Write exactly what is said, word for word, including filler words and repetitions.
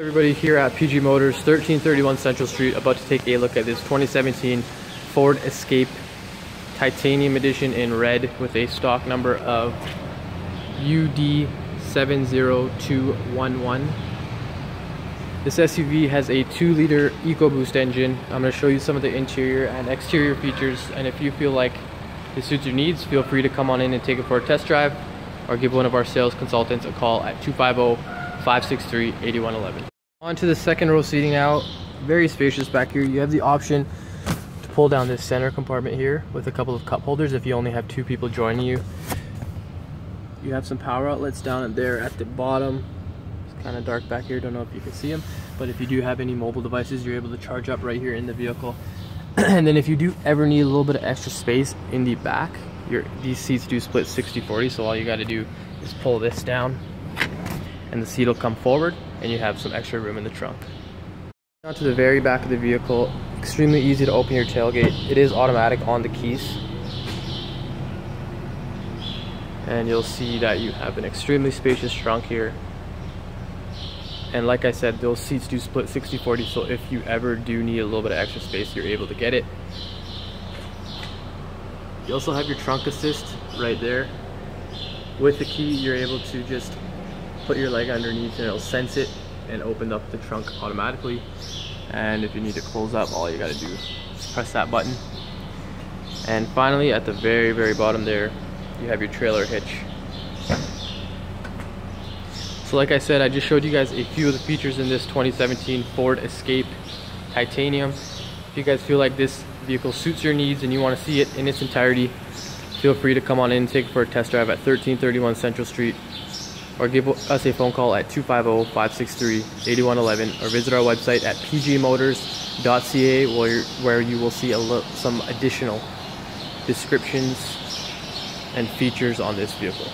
Everybody here at P G Motors, thirteen thirty-one Central Street, about to take a look at this twenty seventeen Ford Escape Titanium Edition in red with a stock number of U D seven zero two one one. This S U V has a two liter EcoBoost engine. I'm going to show you some of the interior and exterior features, and if you feel like this suits your needs, feel free to come on in and take it for a test drive, or give one of our sales consultants a call at two five zero, five six three, eight one one one. On to the second row seating now. Very spacious back here. You have the option to pull down this center compartment here with a couple of cup holders if you only have two people joining you. You have some power outlets down there at the bottom. It's kind of dark back here, don't know if you can see them, but if you do have any mobile devices, you're able to charge up right here in the vehicle. And then if you do ever need a little bit of extra space in the back, your these seats do split sixty forty, so all you got to do is pull this down and the seat will come forward and you have some extra room in the trunk. Down to the very back of the vehicle, extremely easy to open your tailgate. It is automatic on the keys. And you'll see that you have an extremely spacious trunk here. And like I said, those seats do split sixty forty, so if you ever do need a little bit of extra space, you're able to get it. You also have your trunk assist right there. With the key, you're able to just put your leg underneath and it'll sense it and open up the trunk automatically. And if you need to close up, all you gotta do is press that button. And finally, at the very very bottom there, you have your trailer hitch. So like I said, I just showed you guys a few of the features in this twenty seventeen Ford Escape Titanium. If you guys feel like this vehicle suits your needs and you want to see it in its entirety, feel free to come on in and take it for a test drive at thirteen thirty-one Central Street, or give us a phone call at two five zero, five six three, eight one one one, or visit our website at p g motors dot c a where, where you will see a some additional descriptions and features on this vehicle.